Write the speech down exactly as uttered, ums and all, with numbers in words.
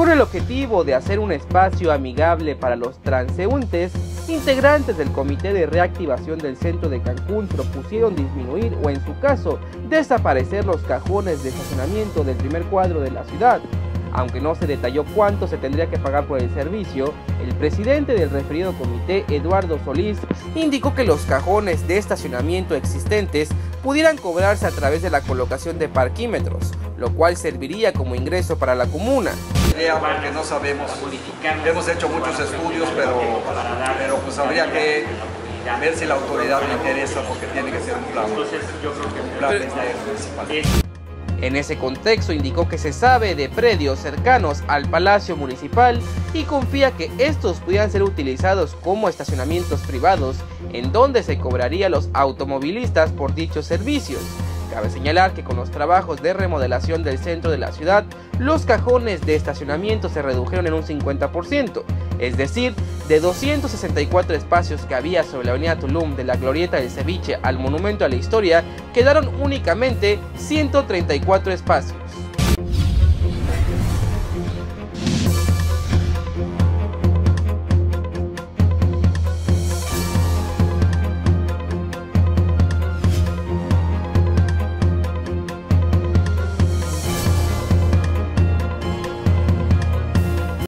con el objetivo de hacer un espacio amigable para los transeúntes. Integrantes del Comité de Reactivación del Centro de Cancún propusieron disminuir o, en su caso, desaparecer los cajones de estacionamiento del primer cuadro de la ciudad. Aunque no se detalló cuánto se tendría que pagar por el servicio, el presidente del referido comité, Eduardo Solís, indicó que los cajones de estacionamiento existentes pudieran cobrarse a través de la colocación de parquímetros, lo cual serviría como ingreso para la comuna. Porque no sabemos, hemos hecho muchos estudios, pero, pero pues habría que ver si la autoridad le interesa, porque tiene que ser un plan, un plan municipal. En ese contexto indicó que se sabe de predios cercanos al Palacio Municipal y confía que estos pudieran ser utilizados como estacionamientos privados, en donde se cobraría a los automovilistas por dichos servicios. Cabe señalar que con los trabajos de remodelación del centro de la ciudad, los cajones de estacionamiento se redujeron en un cincuenta por ciento, es decir, de doscientos sesenta y cuatro espacios que había sobre la avenida Tulum, de la Glorieta del Ceviche al Monumento a la Historia, quedaron únicamente ciento treinta y cuatro espacios.